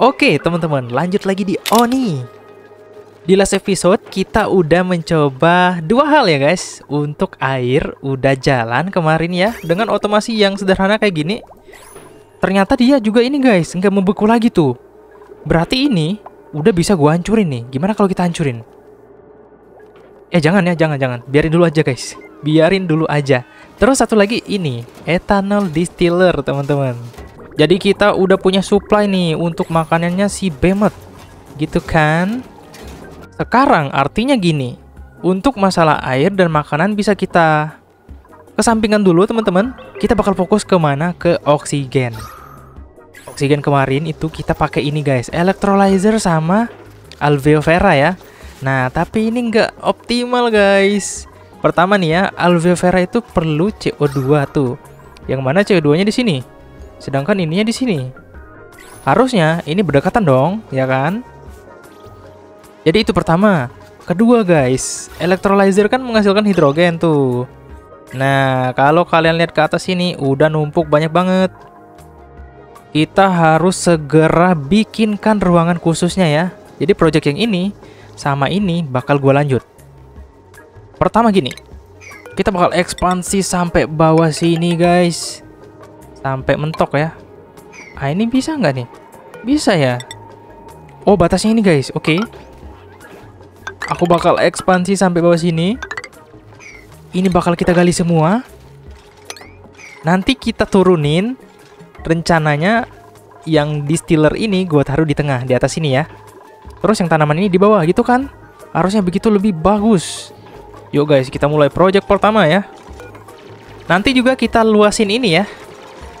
Oke teman-teman, lanjut lagi di Oni. Di last episode kita udah mencoba dua hal ya guys. Untuk air udah jalan kemarin ya, dengan otomasi yang sederhana kayak gini. Ternyata dia juga ini guys, nggak membeku lagi tuh. Berarti ini udah bisa gua hancurin nih. Gimana kalau kita hancurin? Jangan ya, jangan. Biarin dulu aja guys, biarin dulu aja. Terus satu lagi ini, ethanol distiller teman-teman. Jadi kita udah punya supply nih untuk makanannya si bemet, gitu kan? Sekarang artinya gini, untuk masalah air dan makanan bisa kita kesampingkan dulu teman-teman. Kita bakal fokus kemana? Ke oksigen. Oksigen kemarin itu kita pakai ini guys, electrolyzer sama Aloe Vera ya. Nah tapi ini nggak optimal guys. Pertama nih ya, Aloe Vera itu perlu CO2 tuh, yang mana CO2 nya di sini, sedangkan ininya di sini. Harusnya ini berdekatan dong, ya kan? Jadi itu pertama. Kedua guys, electrolyzer kan menghasilkan hidrogen tuh. Nah kalau kalian lihat ke atas sini udah numpuk banyak banget. Kita harus segera bikinkan ruangan khususnya ya. Jadi project yang ini sama ini bakal gua lanjut. Pertama gini, kita bakal ekspansi sampai bawah sini guys, sampai mentok ya. Ah ini bisa nggak nih? Bisa ya. Oh batasnya ini guys. Oke. Aku bakal ekspansi sampai bawah sini. Ini bakal kita gali semua. Nanti kita turunin. Rencananya yang distiller ini gua taruh di tengah, di atas sini ya. Terus yang tanaman ini di bawah gitu kan? Harusnya begitu lebih bagus. Yuk guys, kita mulai project pertama ya. Nanti juga kita luasin ini ya,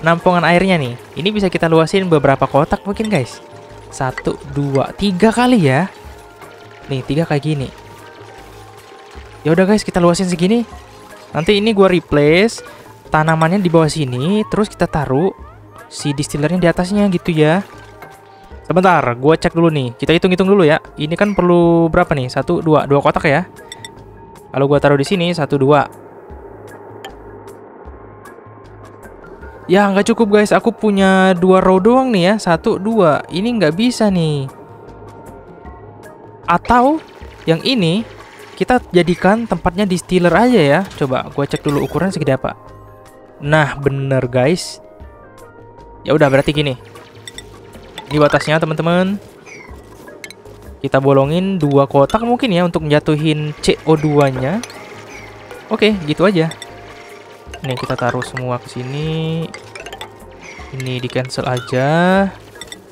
nampungan airnya nih. Ini bisa kita luasin beberapa kotak mungkin guys. 1, 2, 3 kali ya. Nih 3 kayak gini. Ya udah guys, kita luasin segini. Nanti ini gua replace tanamannya di bawah sini, terus kita taruh si distillernya di atasnya gitu ya. Sebentar, gua cek dulu nih. Kita hitung-hitung dulu ya. Ini kan perlu berapa nih? 1, 2 kotak ya. Kalau gua taruh di sini 1, 2. Ya nggak cukup guys. Aku punya 2 row doang nih ya. 1, 2. Ini nggak bisa nih. Atau yang ini kita jadikan tempatnya distiller aja ya. Coba gue cek dulu ukuran segede apa. Nah bener guys. Ya udah berarti gini. Ini batasnya teman-teman. Kita bolongin 2 kotak mungkin ya, untuk menjatuhin CO2 nya. Oke gitu aja. Nih kita taruh semua ke sini. Ini di cancel aja.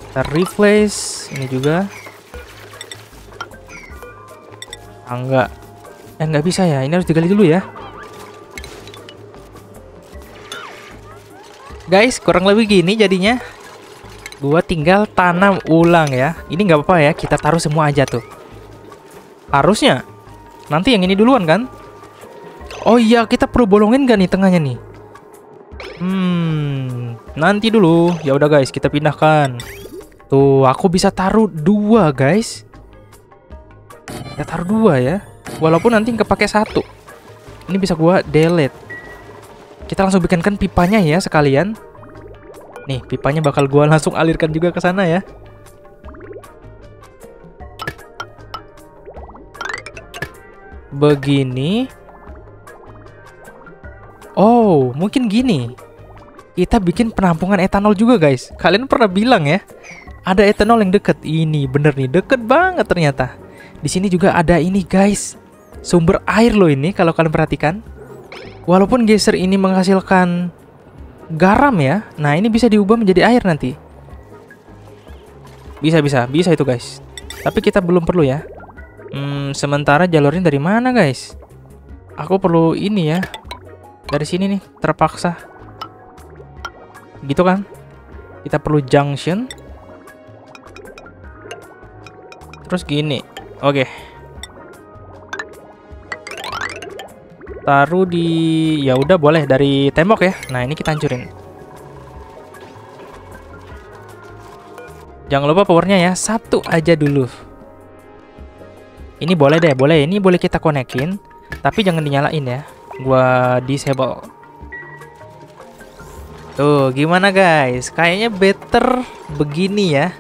Kita replace. Ini juga. Enggak. Enggak bisa ya. Ini harus digali dulu ya. Guys, kurang lebih gini jadinya. Gua tinggal tanam ulang ya. Ini nggak apa-apa ya. Kita taruh semua aja tuh. Harusnya nanti yang ini duluan kan? Oh iya, kita perlu bolongin gak nih tengahnya nih? Nanti dulu. Ya udah guys, kita pindahkan. Tuh, aku bisa taruh 2 guys. Kita taruh 2 ya, walaupun nanti kepake 1. Ini bisa gua delete. Kita langsung bikinkan pipanya ya sekalian. Nih pipanya bakal gua langsung alirkan juga ke sana ya. Begini. Oh mungkin gini. Kita bikin penampungan etanol juga guys. Kalian pernah bilang ya, ada etanol yang deket. Ini bener nih, deket banget ternyata. Di sini juga ada ini guys, sumber air loh ini kalau kalian perhatikan. Walaupun geyser ini menghasilkan garam ya, nah ini bisa diubah menjadi air nanti. Bisa itu guys. Tapi kita belum perlu ya. Sementara jalurnya dari mana guys? Aku perlu ini ya. Dari sini nih, terpaksa. Gitu kan? Kita perlu junction. Terus gini. Oke. Taruh di, ya udah boleh dari tembok ya. Nah, ini kita hancurin. Jangan lupa powernya ya, 1 aja dulu. Ini boleh deh, boleh. Ini boleh kita konekin, tapi jangan dinyalain ya. Gua disable. Tuh, gimana guys? Kayaknya better begini ya.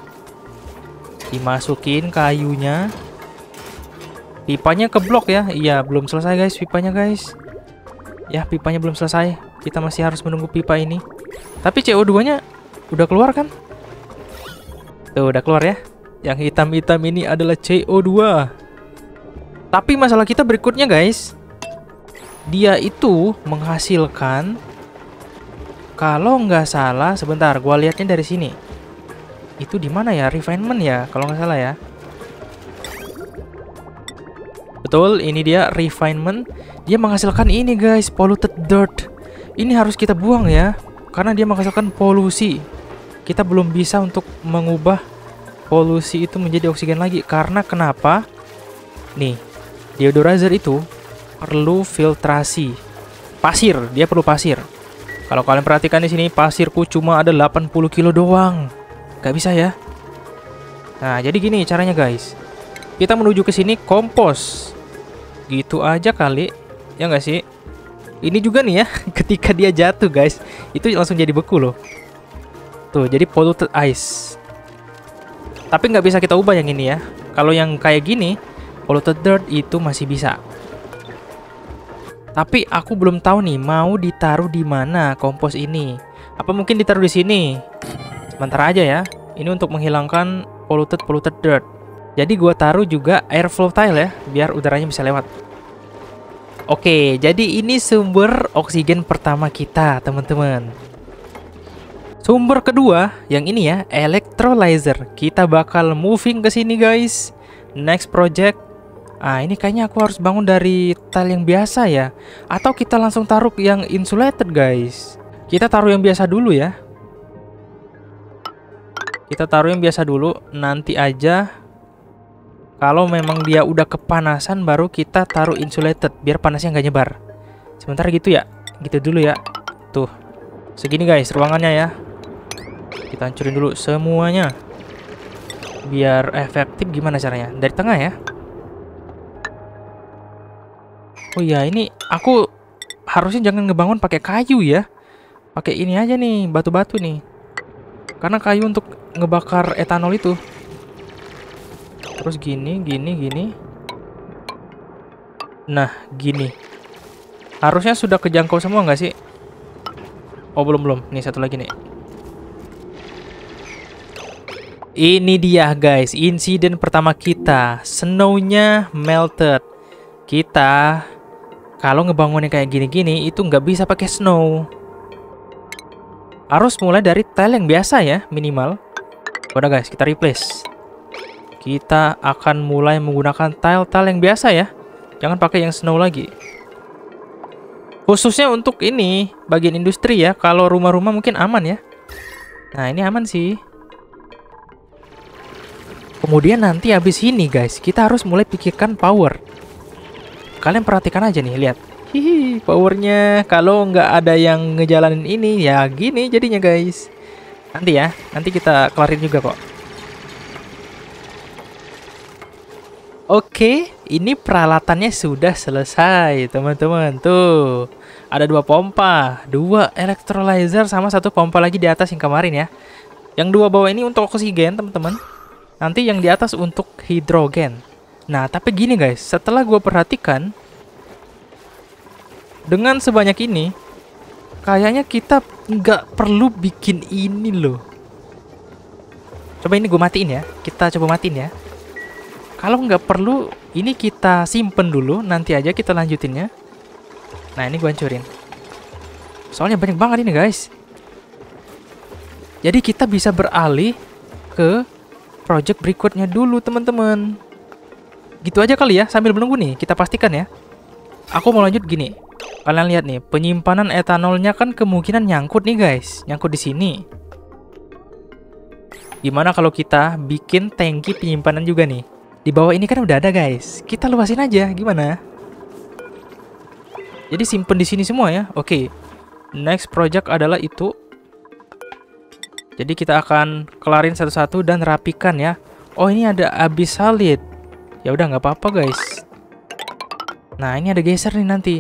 Dimasukin kayunya. Pipanya keblok ya. Iya, belum selesai guys pipanya guys. Ya, pipanya belum selesai. Kita masih harus menunggu pipa ini. Tapi CO2-nya udah keluar kan? Tuh, udah keluar ya. Yang hitam-hitam ini adalah CO2. Tapi masalah kita berikutnya guys, dia itu menghasilkan, kalau nggak salah, sebentar, gua lihatnya dari sini. Itu di mana ya? Refinement ya, kalau nggak salah ya. Betul, ini dia refinement. Dia menghasilkan ini guys, polluted dirt. Ini harus kita buang ya, karena dia menghasilkan polusi. Kita belum bisa untuk mengubah polusi itu menjadi oksigen lagi. Karena kenapa? Nih, deodorizer itu perlu filtrasi pasir, dia perlu pasir. Kalau kalian perhatikan di sini, pasirku cuma ada 80 kilo doang. Gak bisa ya. Nah, jadi gini caranya guys. Kita menuju ke sini kompos. Gitu aja kali. Ya nggak sih? Ini juga nih ya, ketika dia jatuh guys, itu langsung jadi beku loh. Tuh, jadi polluted ice. Tapi nggak bisa kita ubah yang ini ya. Kalau yang kayak gini, polluted dirt itu masih bisa. Tapi aku belum tahu nih mau ditaruh di mana kompos ini. Apa mungkin ditaruh di sini? Sementara aja ya. Ini untuk menghilangkan polluted dirt. Jadi gua taruh juga airflow tile ya, biar udaranya bisa lewat. Oke, jadi ini sumber oksigen pertama kita, teman-teman. Sumber kedua, yang ini ya, electrolyzer. Kita bakal moving ke sini guys. Next project. Ah, ini kayaknya aku harus bangun dari tile yang biasa ya. Atau kita langsung taruh yang insulated guys. Kita taruh yang biasa dulu ya. Kita taruh yang biasa dulu. Nanti aja, kalau memang dia udah kepanasan, baru kita taruh insulated, biar panasnya nggak nyebar. Sebentar gitu ya. Gitu dulu ya. Tuh, segini guys ruangannya ya. Kita hancurin dulu semuanya, biar efektif. Gimana caranya? Dari tengah ya. Oh iya, ini aku harusnya jangan ngebangun pakai kayu ya. Pakai ini aja nih, batu-batu nih. Karena kayu untuk ngebakar etanol itu. Terus gini, gini, gini. Nah, gini. Harusnya sudah kejangkau semua nggak sih? Oh, belum-belum. Nih, satu lagi nih. Ini dia guys, insiden pertama kita. Snow-nya melted. Kita kalau ngebangunnya kayak gini-gini itu nggak bisa pakai snow. Harus mulai dari tile yang biasa ya, minimal. Udah guys, kita replace. Kita akan mulai menggunakan tile-tile yang biasa ya. Jangan pakai yang snow lagi. Khususnya untuk ini, bagian industri ya. Kalau rumah-rumah mungkin aman ya. Nah, ini aman sih. Kemudian nanti habis ini guys, kita harus mulai pikirkan power. Kalian perhatikan aja nih, lihat. Hihi, powernya. Kalau nggak ada yang ngejalanin ini, ya gini jadinya guys. Nanti ya, nanti kita kelarin juga kok. Oke, ini peralatannya sudah selesai teman-teman. Tuh, ada dua pompa, dua electrolyzer, sama satu pompa lagi di atas yang kemarin ya. Yang dua bawah ini untuk oksigen teman-teman. Nanti yang di atas untuk hidrogen. Nah, tapi gini guys, setelah gue perhatikan, dengan sebanyak ini, kayaknya kita nggak perlu bikin ini loh. Coba ini gue matiin ya. Kita coba matiin ya. Kalau nggak perlu, ini kita simpen dulu. Nanti aja kita lanjutinnya. Nah, ini gue hancurin. Soalnya banyak banget ini guys. Jadi kita bisa beralih ke project berikutnya dulu teman-teman. Gitu aja kali ya, sambil menunggu nih. Kita pastikan ya. Aku mau lanjut gini. Kalian lihat nih, penyimpanan etanolnya kan kemungkinan nyangkut nih guys. Nyangkut di sini. Gimana kalau kita bikin tangki penyimpanan juga nih? Di bawah ini kan udah ada guys. Kita luasin aja, gimana? Jadi simpen di sini semua ya. Oke. Next project adalah itu. Jadi kita akan kelarin satu-satu dan rapikan ya. Oh, ini ada abyssalid. Ya udah nggak apa-apa guys. Nah, ini ada geyser nih nanti.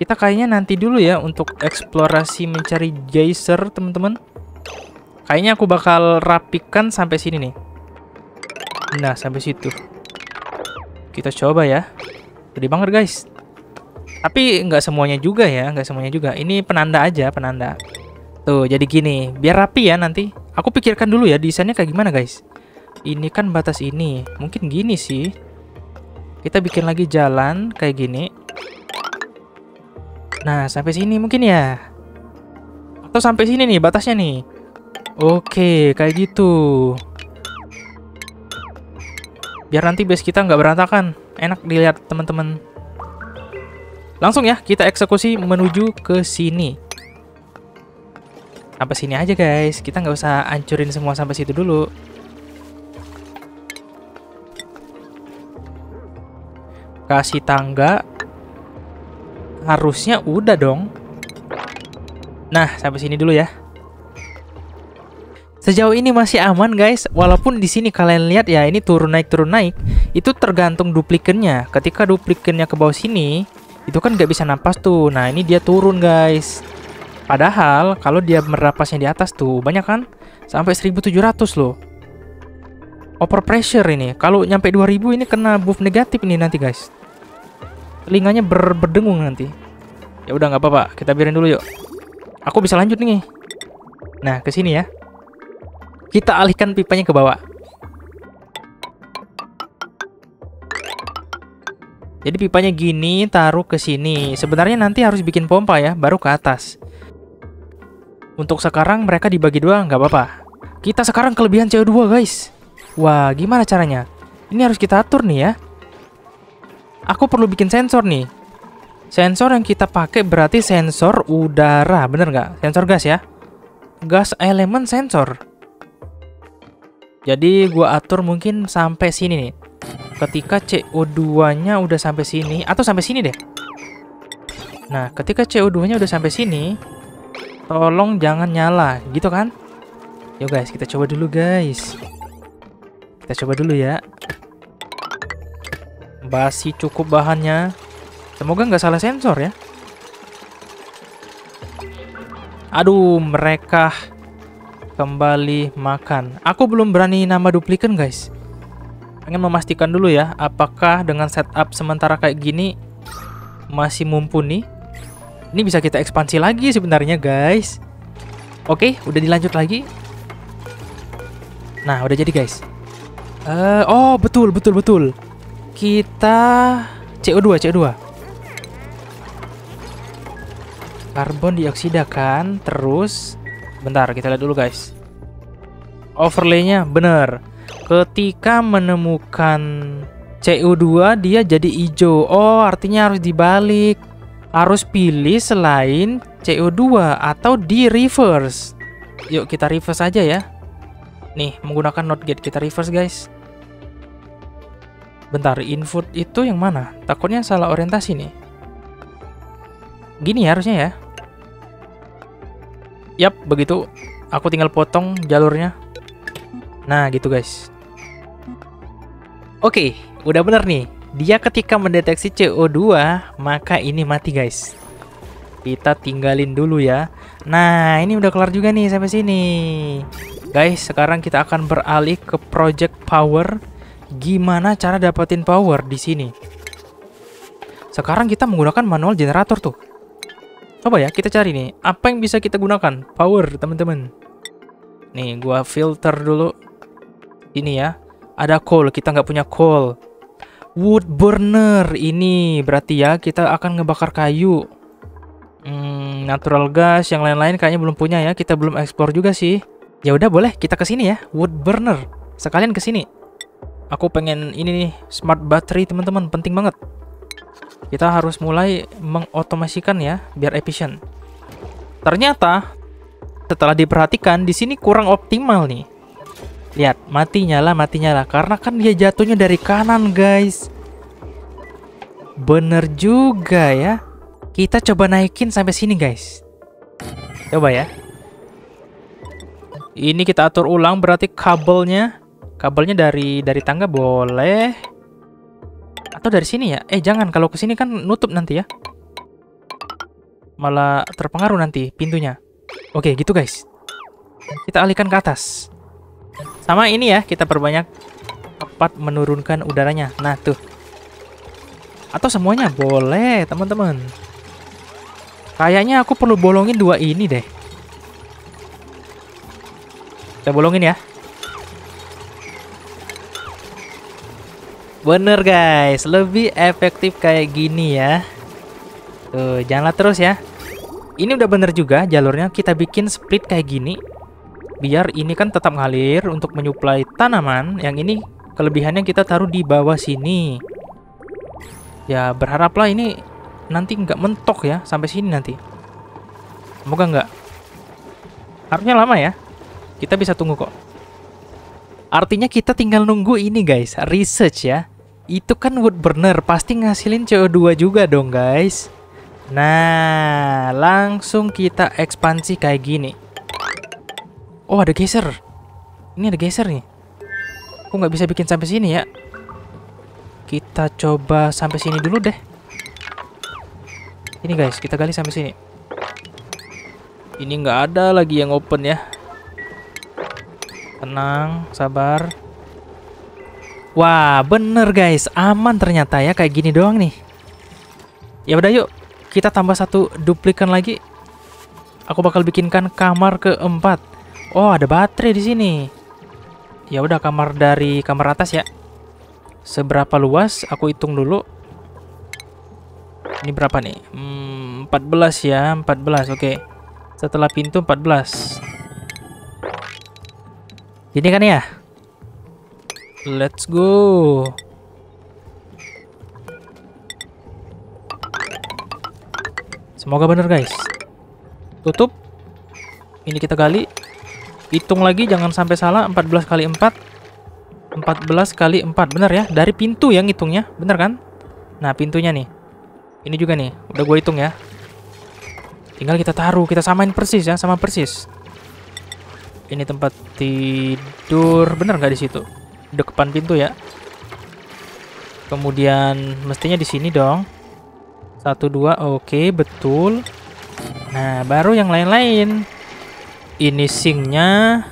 Kita kayaknya nanti dulu ya untuk eksplorasi mencari geyser teman-teman. Kayaknya aku bakal rapikan sampai sini nih. Nah, sampai situ. Kita coba ya. Gede banget, guys. Tapi nggak semuanya juga ya, nggak semuanya juga. Ini penanda aja, penanda. Tuh, jadi gini. Biar rapi ya nanti. Aku pikirkan dulu ya, desainnya kayak gimana, guys. Ini kan batas ini. Mungkin gini sih. Kita bikin lagi jalan kayak gini. Nah, sampai sini mungkin ya. Atau sampai sini nih, batasnya nih. Oke, kayak gitu. Biar nanti base kita nggak berantakan. Enak dilihat, teman-teman. Langsung ya, kita eksekusi menuju ke sini. Sampai sini aja, guys. Kita nggak usah hancurin semua sampai situ dulu. Kasih tangga. Harusnya udah dong. Nah, sampai sini dulu ya. Sejauh ini masih aman, guys. Walaupun di sini kalian lihat ya, ini turun naik itu tergantung duplikannya. Ketika duplikannya ke bawah sini, itu kan nggak bisa napas tuh. Nah, ini dia turun, guys. Padahal kalau dia merapasnya di atas tuh banyak kan, sampai 1700 loh. Over pressure ini. Kalau nyampe 2000 ini kena buff negatif ini nanti, guys. Telinganya berdengung nanti. Ya udah nggak apa-apa, kita biarin dulu yuk. Aku bisa lanjut nih. Nah, ke sini ya. Kita alihkan pipanya ke bawah. Jadi pipanya gini, taruh ke sini. Sebenarnya nanti harus bikin pompa ya, baru ke atas. Untuk sekarang mereka dibagi dua, nggak apa-apa. Kita sekarang kelebihan CO2, guys. Wah, gimana caranya? Ini harus kita atur nih ya. Aku perlu bikin sensor nih. Sensor yang kita pakai berarti sensor udara, bener nggak? Sensor gas ya. Gas element sensor. Jadi gua atur mungkin sampai sini nih. Ketika CO2-nya udah sampai sini, atau sampai sini deh. Nah, ketika CO2-nya udah sampai sini, tolong jangan nyala, gitu kan? Yo guys, kita coba dulu guys. Kita coba dulu ya. Basi cukup bahannya. Semoga nggak salah sensor ya. Aduh, mereka kembali makan. Aku belum berani nama duplikan, guys. Pengen memastikan dulu ya, apakah dengan setup sementara kayak gini masih mumpuni. Ini bisa kita ekspansi lagi sebenarnya, guys. Oke, udah dilanjut lagi. Nah, udah jadi, guys. Oh, betul. Kita CO2. Karbon dioksida kan, terus bentar, kita lihat dulu, guys. Overlay-nya bener. Ketika menemukan CO2 dia jadi hijau. Oh, artinya harus dibalik. Harus pilih selain CO2 atau di reverse. Yuk kita reverse aja ya. Nih, menggunakan not gate kita reverse, guys. Bentar, input itu yang mana? Takutnya salah orientasi nih. Gini ya, harusnya ya. Yap, begitu. Aku tinggal potong jalurnya. Nah, gitu guys. Oke, udah bener nih. Dia ketika mendeteksi CO2, maka ini mati, guys. Kita tinggalin dulu ya. Nah, ini udah kelar juga nih sampai sini. Guys, sekarang kita akan beralih ke project power. Gimana cara dapetin power di sini? Sekarang kita menggunakan manual generator tuh. Coba ya, kita cari nih. Apa yang bisa kita gunakan? Power, teman-teman. Nih, gua filter dulu. Ini ya, ada coal, kita nggak punya coal. Wood burner ini berarti ya kita akan ngebakar kayu. Natural gas yang lain-lain kayaknya belum punya ya, kita belum explore juga sih. Ya udah boleh, kita kesini ya, wood burner. Sekalian kesini. Aku pengen ini nih, smart battery teman-teman, penting banget. Kita harus mulai mengotomasikan ya, biar efisien. Ternyata setelah diperhatikan di sini kurang optimal nih. Lihat, mati nyala. Karena kan dia jatuhnya dari kanan, guys. Bener juga ya. Kita coba naikin sampai sini, guys. Coba ya. Ini kita atur ulang, berarti kabelnya. Kabelnya dari tangga boleh. Atau dari sini ya. Jangan, kalau ke sini kan nutup nanti ya. Malah terpengaruh nanti pintunya. Oke, gitu guys. Kita alihkan ke atas. Sama ini ya, kita perbanyak dapat menurunkan udaranya. Nah tuh. Atau semuanya boleh teman-teman. Kayaknya aku perlu bolongin dua ini deh. Kita bolongin ya. Bener guys, lebih efektif kayak gini ya. Tuh, janganlah terus ya. Ini udah bener juga jalurnya, kita bikin split kayak gini. Biar ini kan tetap ngalir untuk menyuplai tanaman. Yang ini kelebihannya kita taruh di bawah sini. Ya berharaplah ini nanti nggak mentok ya sampai sini nanti. Semoga nggak. Harusnya lama ya. Kita bisa tunggu kok. Artinya kita tinggal nunggu ini guys, research ya. Itu kan wood burner, pasti ngasilin CO2 juga dong guys. Nah, langsung kita ekspansi kayak gini. Oh, ada geyser. Ini ada geyser nih. Aku nggak bisa bikin sampai sini ya. Kita coba sampai sini dulu deh. Ini guys, kita gali sampai sini. Ini nggak ada lagi yang open ya. Tenang, sabar. Wah, bener guys, aman ternyata ya kayak gini doang nih. Ya udah yuk, kita tambah satu duplikan lagi. Aku bakal bikinkan kamar keempat. Oh, ada baterai di sini. Ya udah, kamar dari kamar atas ya. Seberapa luas? Aku hitung dulu. Ini berapa nih? 14 ya, 14. Oke. Setelah pintu 14. Ini kan ya. Let's go. Semoga bener guys. Tutup. Ini kita gali. Hitung lagi jangan sampai salah. 14 kali 4. 14 kali 4. Bener ya. Dari pintu yang hitungnya. Bener kan? Nah pintunya nih. Ini juga nih. Udah gue hitung ya. Tinggal kita taruh. Kita samain persis ya. Sama persis. Ini tempat tidur. Bener nggak di situ? Depan pintu ya. Kemudian mestinya di sini dong. 1, 2, oke, betul. Nah, baru yang lain-lain. Ini sinknya,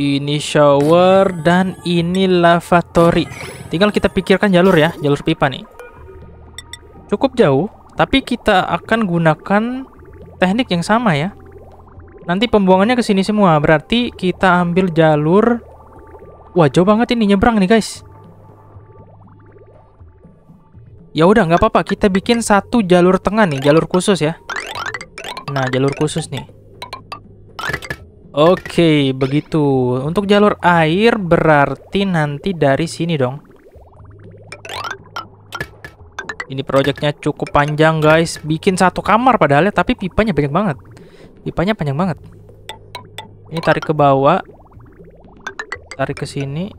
ini shower, dan ini lavatory. Tinggal kita pikirkan jalur ya, jalur pipa nih. Cukup jauh, tapi kita akan gunakan teknik yang sama ya. Nanti pembuangannya ke sini semua, berarti kita ambil jalur. Wah, jauh banget ini, nyebrang nih guys. Ya udah nggak apa-apa, kita bikin satu jalur tengah nih, jalur khusus ya. Nah, jalur khusus nih. Oke, begitu. Untuk jalur air berarti nanti dari sini dong. Ini proyeknya cukup panjang guys, bikin satu kamar padahal ya, tapi pipanya banyak banget. Pipanya panjang banget. Ini tarik ke bawah. Tarik ke sini,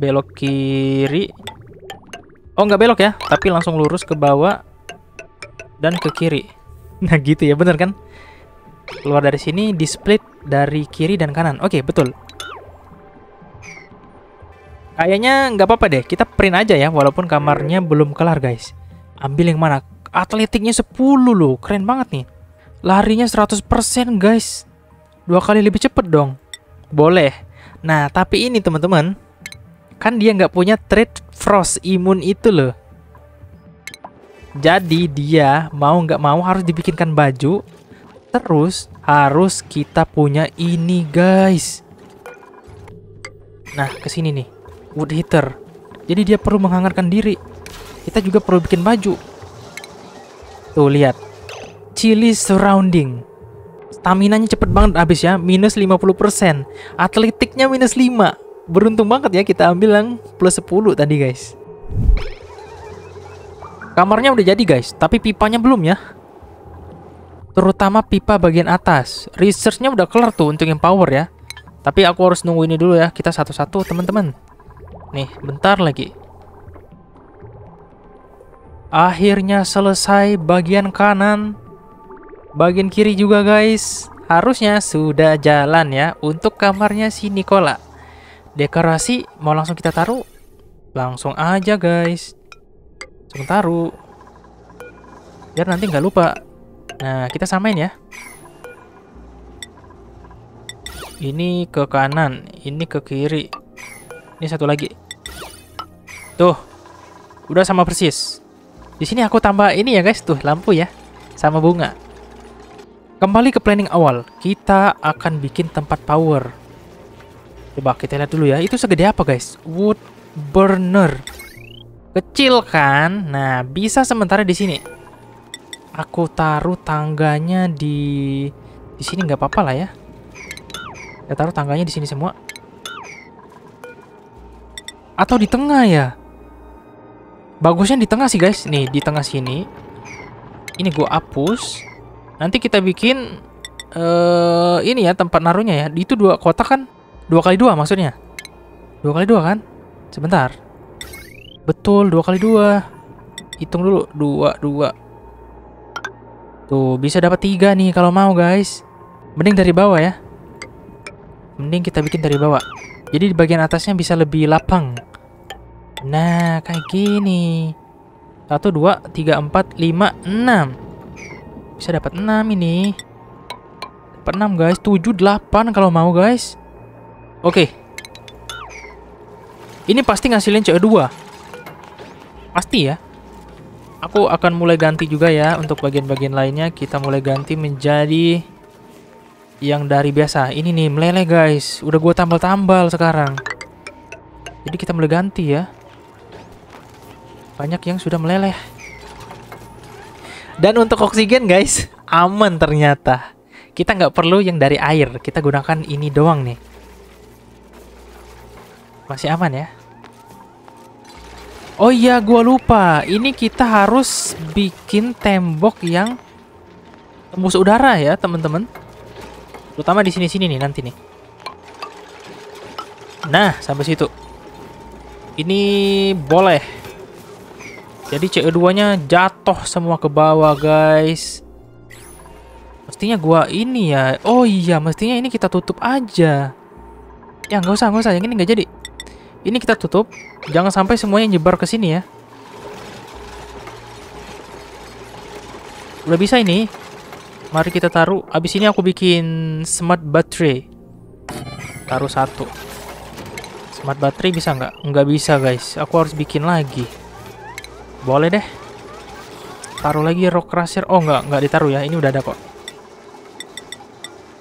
belok kiri. Oh, nggak belok ya, tapi langsung lurus ke bawah dan ke kiri. Nah, gitu ya, bener kan? Keluar dari sini, di-split dari kiri dan kanan. Oke, betul. Kayaknya nggak apa-apa deh, kita print aja ya, walaupun kamarnya belum kelar, guys. Ambil yang mana? Atletiknya 10 loh, keren banget nih. Larinya 100%, guys. 2 kali lebih cepet dong. Boleh. Nah, tapi ini teman-teman, kan dia nggak punya trait frost imun itu loh. Jadi dia mau nggak mau harus dibikinkan baju. Terus harus kita punya ini guys. Nah kesini nih, wood heater. Jadi dia perlu menghangatkan diri. Kita juga perlu bikin baju. Tuh lihat, chilly surrounding. Staminanya cepet banget habis ya, minus 50%. Atletiknya minus 5. Beruntung banget ya kita ambil yang plus 10 tadi guys. Kamarnya udah jadi guys, tapi pipanya belum ya. Terutama pipa bagian atas. Researchnya udah kelar tuh untuk yang power ya. Tapi aku harus nunggu ini dulu ya. Kita satu-satu teman-teman. Nih bentar lagi. Akhirnya selesai bagian kanan. Bagian kiri juga guys. Harusnya sudah jalan ya untuk kamarnya si Nikola. Dekorasi mau langsung kita taruh. Langsung aja guys. Langsung taruh. Biar nanti nggak lupa. Nah kita samain ya. Ini ke kanan, ini ke kiri. Ini satu lagi. Tuh, udah sama persis. Di sini aku tambah ini ya guys, tuh lampu ya, sama bunga. Kembali ke planning awal, kita akan bikin tempat power. Coba kita lihat dulu ya, itu segede apa guys? Wood burner. Kecil kan? Nah, bisa sementara di sini. Aku taruh tangganya di sini nggak apa-apa lah ya. Kita taruh tangganya di sini semua. Atau di tengah ya? Bagusnya di tengah sih guys. Nih di tengah sini. Ini gue hapus. Nanti kita bikin ini ya tempat naruhnya ya. Itu dua kotak kan? 2x2 maksudnya. 2x2 kan? Sebentar. Betul 2x2. Hitung dulu 2, 2. Tuh bisa dapat 3 nih kalau mau guys. Mending dari bawah ya. Mending kita bikin dari bawah. Jadi di bagian atasnya bisa lebih lapang. Nah, kayak gini. 1, 2, 3, 4, 5, 6. Bisa dapat 6 ini. Dapat 6 guys. 7, 8 kalau mau guys. Oke. Ini pasti ngasilin CO2. Pasti ya. Aku akan mulai ganti juga ya. Untuk bagian-bagian lainnya kita mulai ganti menjadi yang dari biasa. Ini nih meleleh guys. Udah gue tambal-tambal sekarang. Jadi kita mulai ganti ya. Banyak yang sudah meleleh. Dan untuk oksigen guys, aman ternyata. Kita nggak perlu yang dari air. Kita gunakan ini doang nih. Masih aman ya. Oh iya gue lupa. Ini kita harus bikin tembok yang tembus udara ya teman-teman. Terutama di sini-sini nih nanti nih. Nah, sampai situ. Ini boleh. Jadi CO2-nya jatuh semua ke bawah, guys. Mestinya gua ini ya. Oh iya, mestinya ini kita tutup aja. Ya, nggak usah. Yang ini nggak jadi. Ini kita tutup. Jangan sampai semuanya nyebar ke sini ya. Udah bisa ini. Mari kita taruh. Abis ini aku bikin smart battery. Taruh 1. Smart battery bisa nggak? Nggak bisa guys. Aku harus bikin lagi. Boleh deh. Taruh lagi rock crusher. Oh nggak ditaruh ya. Ini udah ada kok.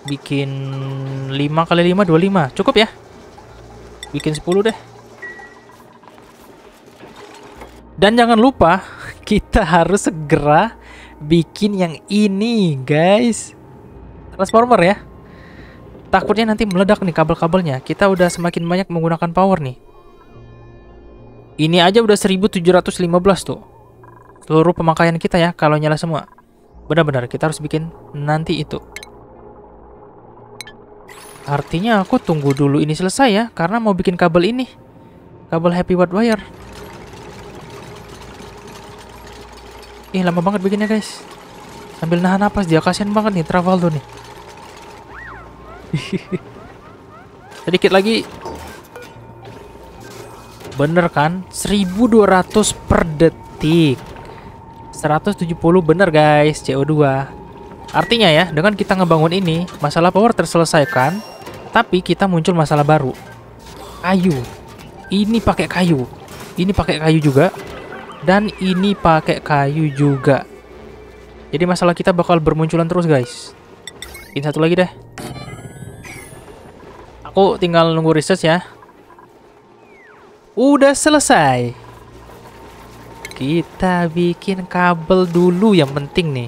Bikin 5x5, 25. Cukup ya. Bikin 10 deh. Dan jangan lupa, kita harus segera bikin yang ini guys, transformer ya. Takutnya nanti meledak nih kabel-kabelnya. Kita udah semakin banyak menggunakan power nih. Ini aja udah 1715 tuh seluruh pemakaian kita ya. Kalau nyala semua, benar-benar kita harus bikin nanti itu. Artinya aku tunggu dulu ini selesai ya, karena mau bikin kabel ini, kabel happy white wire. Ih, lama banget bikinnya guys. Sambil nahan napas dia, kasihan banget nih Travaldo nih. Sedikit lagi. Bener kan? 1200 per detik. 170 bener guys CO2. Artinya ya, dengan kita ngebangun ini, masalah power terselesaikan, tapi kita muncul masalah baru. Kayu. Ini pakai kayu. Ini pakai kayu juga. Dan ini pakai kayu juga. Jadi masalah kita bakal bermunculan terus guys. Bikin satu lagi deh. Aku tinggal nunggu research ya. Udah selesai. Kita bikin kabel dulu yang penting nih.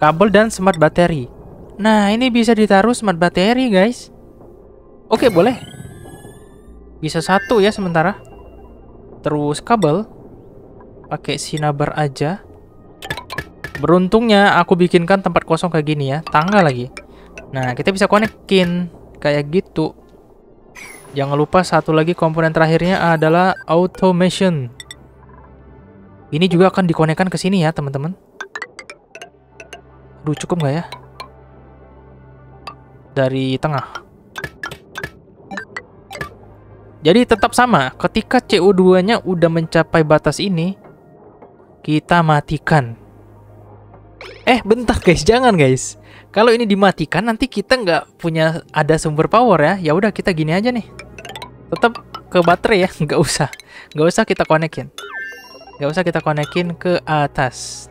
Kabel dan smart battery. Nah ini bisa ditaruh smart battery guys. Oke boleh. Bisa 1 ya sementara. Terus kabel pakai Cinnabar aja. Beruntungnya aku bikinkan tempat kosong kayak gini ya. Tangga lagi. Nah kita bisa konekin kayak gitu. Jangan lupa satu lagi komponen terakhirnya adalah automation. Ini juga akan dikonekkan ke sini ya teman-teman. Aduh cukup nggak ya? Dari tengah. Jadi tetap sama. Ketika CO2-nya udah mencapai batas ini, kita matikan. Bentar guys, jangan guys. Kalau ini dimatikan nanti kita nggak punya ada sumber power ya. Ya udah kita gini aja nih. Tetap ke baterai ya, nggak usah kita konekin, ke atas.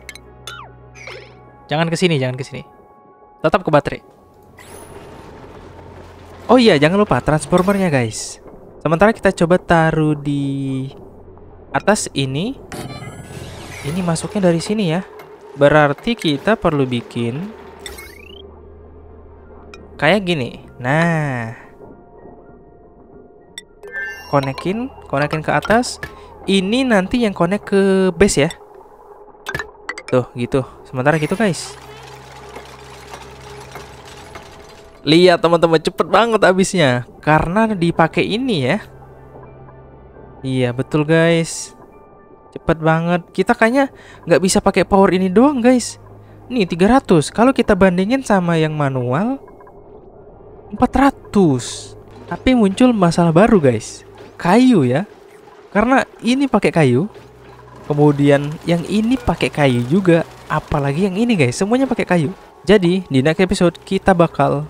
Jangan ke sini, tetap ke baterai. Oh iya, jangan lupa transformernya guys. Sementara kita coba taruh di atas ini. Ini masuknya dari sini ya. Berarti kita perlu bikin kayak gini. Nah, konekin ke atas. Ini nanti yang connect ke base ya. Tuh gitu. Sementara gitu guys. Lihat teman-teman, cepet banget habisnya karena dipakai ini ya. Iya betul guys, cepet banget. Kita kayaknya nggak bisa pakai power ini doang guys. Nih 300. Kalau kita bandingin sama yang manual 400. Tapi muncul masalah baru guys, kayu ya. Karena ini pakai kayu, kemudian yang ini pakai kayu juga, apalagi yang ini guys, semuanya pakai kayu. Jadi di next episode kita bakal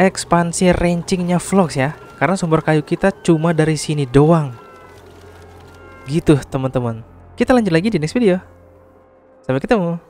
ekspansi rancingnya vlogs ya, karena sumber kayu kita cuma dari sini doang. Gitu teman-teman. Kita lanjut lagi di next video. Sampai ketemu.